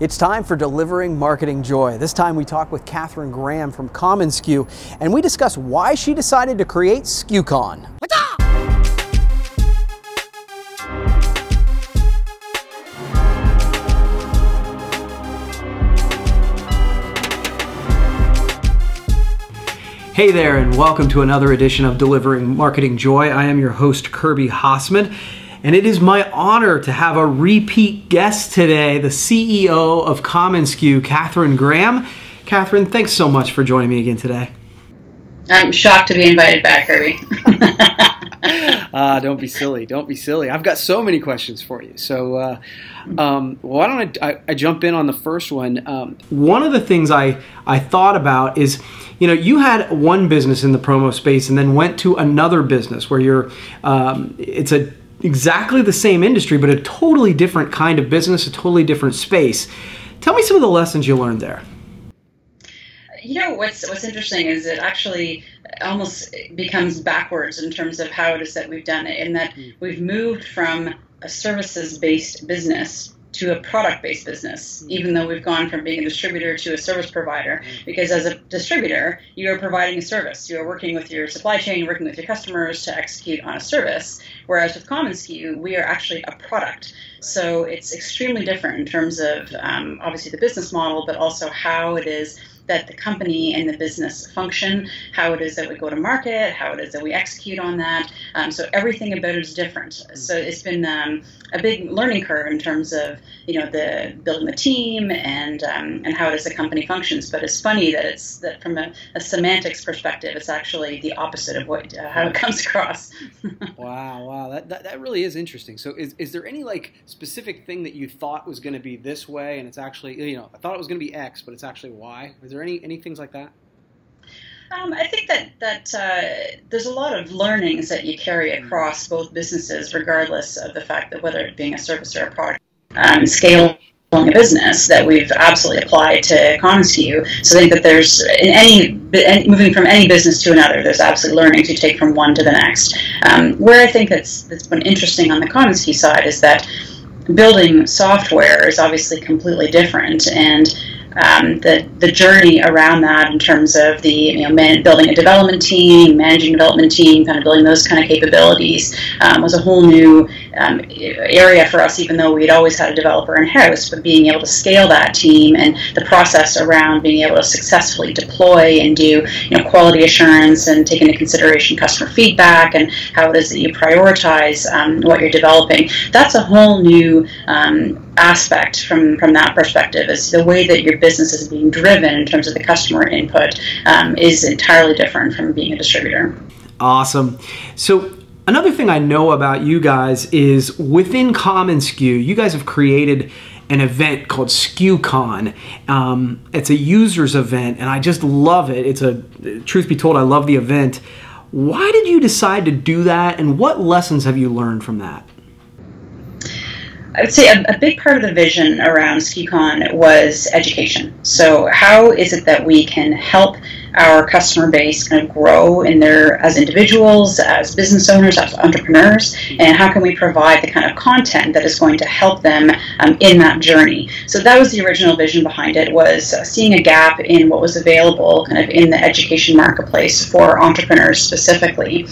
It's time for Delivering Marketing Joy. This time we talk with Catherine Graham from CommonSKU, and we discuss why she decided to create SKUCon. What's up? Hey there, and welcome to another edition of Delivering Marketing Joy. I am your host, Kirby Haasman. And it is my honor to have a repeat guest today, the CEO of CommonSKU, Catherine Graham. Catherine, thanks so much for joining me again today. I'm shocked to be invited back, Kirby. Don't be silly. Don't be silly. I've got so many questions for you. So why don't I jump in on the first one? One of the things I thought about is, you know, you had one business in the promo space and then went to another business where you're, it's a exactly the same industry, but a totally different kind of business, a totally different space. Tell me some of the lessons you learned there. You know, what's interesting is it actually almost becomes backwards in terms of how it is that we've done it, in that we've moved from a services-based business to a product-based business, even though we've gone from being a distributor to a service provider, because as a distributor, you are providing a service. You are working with your supply chain, working with your customers to execute on a service, whereas with CommonSKU, we are actually a product. So it's extremely different in terms of obviously the business model, but also how it is that the company and the business function, how it is that we go to market, how it is that we execute on that. So everything about it is different. So it's been a big learning curve in terms of, you know, the building the team and how it is the company functions. But it's funny that it's that from a semantics perspective, it's actually the opposite of what how it comes across. Wow, that really is interesting. So is there any like specific thing that you thought was going to be this way and it's actually, you know, I thought it was going to be X, but it's actually Y? Is there any things like that? I think that there's a lot of learnings that you carry across both businesses, regardless of the fact that whether it being a service or a product, scale a business that we've absolutely applied to CommonSKU. So I think that there's, in any moving from any business to another, there's absolutely learnings you take from one to the next. Where I think that's been interesting on the CommonSKU side is that building software is obviously completely different, and the journey around that in terms of the, you know, building a development team, managing a development team, kind of building those kind of capabilities was a whole new area for us, even though we'd always had a developer in-house, but being able to scale that team and the process around being able to successfully deploy and do, you know, quality assurance and take into consideration customer feedback and how it is that you prioritize what you're developing. That's a whole new aspect from that perspective, is the way that your business is being driven in terms of the customer input is entirely different from being a distributor. Awesome. So another thing I know about you guys is within CommonSKU, you guys have created an event called SKUCon. It's a users event, and I just love it. It's a, truth be told, I love the event. Why did you decide to do that, and what lessons have you learned from that? I would say a big part of the vision around SKUCon was education. So how is it that we can help our customer base kind of grow in their, as individuals, as business owners, as entrepreneurs, and how can we provide the kind of content that is going to help them in that journey? So that was the original vision behind it, was seeing a gap in what was available kind of in the education marketplace for entrepreneurs specifically.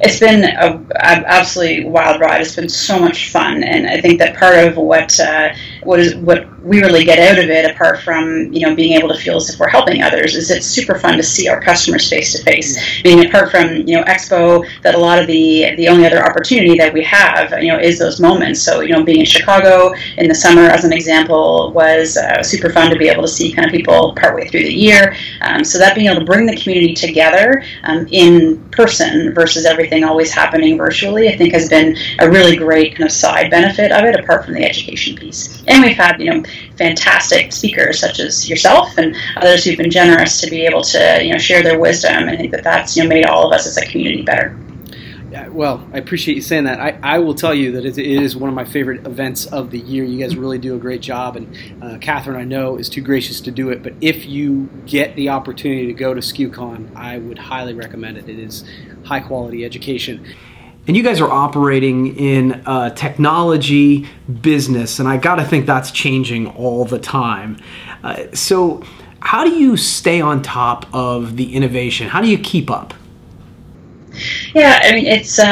It's been an absolutely wild ride. It's been so much fun, and I think that part of what we really get out of it, apart from, you know, being able to feel as if we're helping others, is it's super fun to see our customers face to face. I mean, apart from, you know, Expo, that a lot of the only other opportunity that we have, you know, is those moments. So, you know, being in Chicago in the summer, as an example, was super fun to be able to see kind of people partway through the year. So that being able to bring the community together in person versus everything always happening virtually, I think has been a really great kind of side benefit of it, apart from the education piece. And we've had, you know, fantastic speakers such as yourself and others who've been generous to be able to, you know, share their wisdom. I think that that's, you know, made all of us as a community better. Yeah, well, I appreciate you saying that. I will tell you that it is one of my favorite events of the year. You guys really do a great job, and Catherine, I know, is too gracious to do it, but if you get the opportunity to go to SKUCon, I would highly recommend it. It is high quality education. And you guys are operating in a technology business, and I gotta think that's changing all the time. So how do you stay on top of the innovation? How do you keep up? Yeah, I mean, it's, I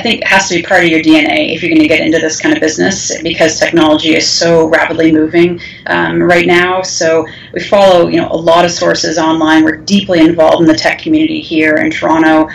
think it has to be part of your DNA if you're going to get into this kind of business, because technology is so rapidly moving right now. So we follow, you know, a lot of sources online. We're deeply involved in the tech community here in Toronto.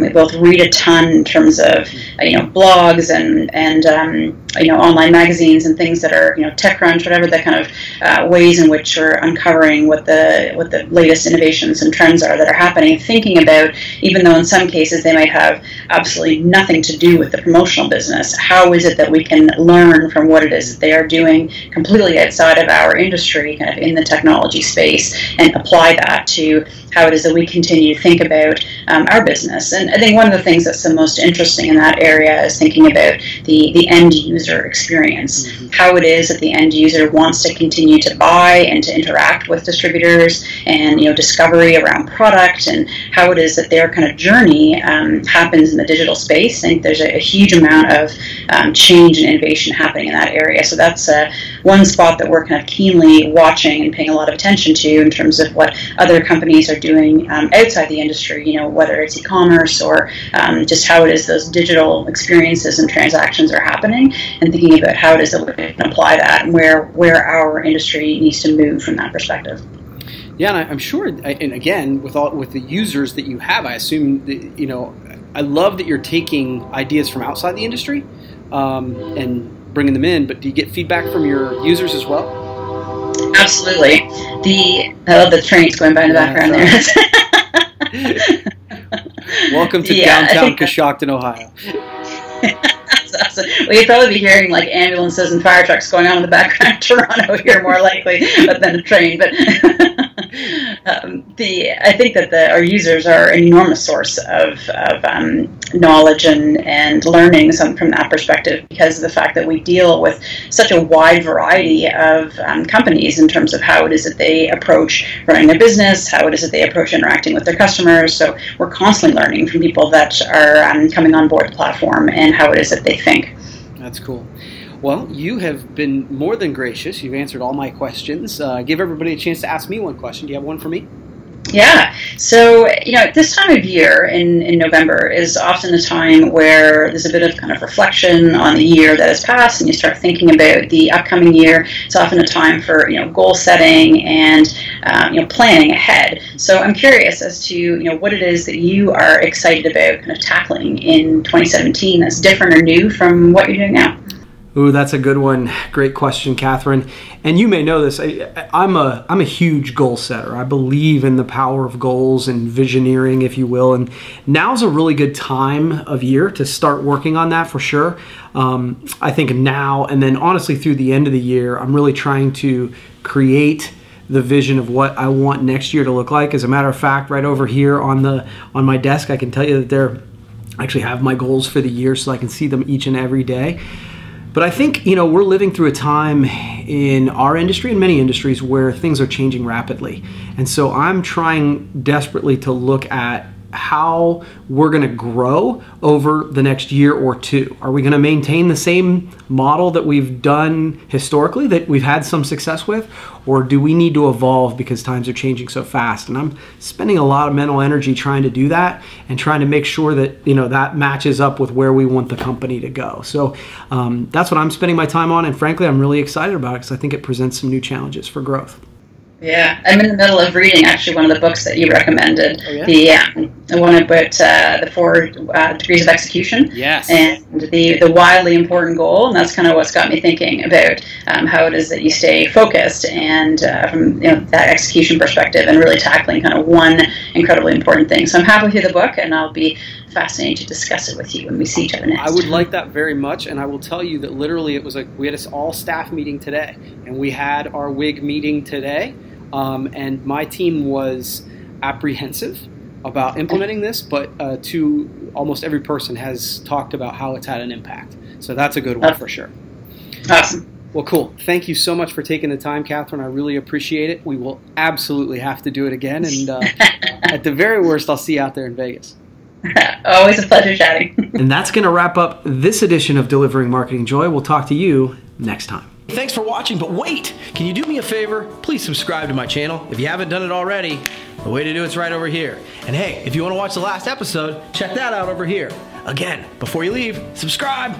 We both read a ton in terms of, you know, blogs and you know, online magazines and things that are, you know, TechCrunch, whatever the kind of ways in which we're uncovering what the latest innovations and trends are that are happening, thinking about, even though in some cases they might have absolutely nothing to do with the promotional business, how is it that we can learn from what it is that they are doing completely outside of our industry, kind of in the technology space, and apply that to how it is that we continue to think about our business. And I think one of the things that's the most interesting in that area is thinking about the end user experience, how it is that the end user wants to continue to buy and to interact with distributors, and, you know, discovery around product, and how it is that their kind of journey happens in the digital space. I think there's a huge amount of change and innovation happening in that area. So that's one spot that we're kind of keenly watching and paying a lot of attention to in terms of what other companies are doing outside the industry, you know, whether it's e-commerce or just how it is those digital experiences and transactions are happening, and thinking about how it is that we can apply that and where our industry needs to move from that perspective. Yeah, and I'm sure, and again, with the users that you have, I assume that, you know, I love that you're taking ideas from outside the industry and bringing them in, but do you get feedback from your users as well? Absolutely. I love the trains going by in the background there. Welcome to downtown Coshocton, Ohio. Awesome. Well, you'd probably be hearing like ambulances and fire trucks going on in the background of Toronto here more likely than a train. But I think that our users are an enormous source of knowledge and learning from that perspective, because of the fact that we deal with such a wide variety of companies in terms of how it is that they approach running their business, how it is that they approach interacting with their customers. So we're constantly learning from people that are coming on board the platform and how it is that they think. That's cool. Well, you have been more than gracious. You've answered all my questions. Give everybody a chance to ask me one question. Do you have one for me? Yeah. So, you know, this time of year in November is often a time where there's a bit of kind of reflection on the year that has passed, and you start thinking about the upcoming year. It's often a time for, you know, goal setting and, you know, planning ahead. So I'm curious as to, you know, what it is that you are excited about kind of tackling in 2017 that's different or new from what you're doing now. Ooh, that's a good one. Great question, Catherine. And you may know this. I'm a huge goal setter. I believe in the power of goals and visioneering, if you will. And now's a really good time of year to start working on that for sure. I think now, and then honestly through the end of the year, I'm really trying to create the vision of what I want next year to look like. As a matter of fact, right over here on my desk, I can tell you that I actually have my goals for the year, so I can see them each and every day. But I think, you know, we're living through a time in our industry and many industries where things are changing rapidly. And so I'm trying desperately to look at how we're going to grow over the next year or two. Are we going to maintain the same model that we've done historically, that we've had some success with? Or do we need to evolve because times are changing so fast? And I'm spending a lot of mental energy trying to do that and trying to make sure that, you know, that matches up with where we want the company to go. So that's what I'm spending my time on. And frankly, I'm really excited about it because I think it presents some new challenges for growth. Yeah, I'm in the middle of reading actually one of the books that you recommended. Oh, yeah? The one about the 4 degrees of execution. Yes. And the wildly important goal, and that's kind of what's got me thinking about how it is that you stay focused and from, you know, that execution perspective, and really tackling kind of one incredibly important thing. So I'm halfway through the book, and I'll be fascinated to discuss it with you when we see each other next. I would like that very much, and I will tell you that literally it was like we had this all staff meeting today, and we had our WIG meeting today. And my team was apprehensive about implementing this, but almost every person has talked about how it's had an impact. So that's a good one for sure. Awesome. Well, cool. Thank you so much for taking the time, Catherine. I really appreciate it. We will absolutely have to do it again. And at the very worst, I'll see you out there in Vegas. Always a pleasure chatting. And that's going to wrap up this edition of Delivering Marketing Joy. We'll talk to you next time. Thanks for watching, but wait, can you do me a favor? Please subscribe to my channel. If you haven't done it already, the way to do it's right over here. And hey, if you want to watch the last episode, check that out over here. Again, before you leave, subscribe.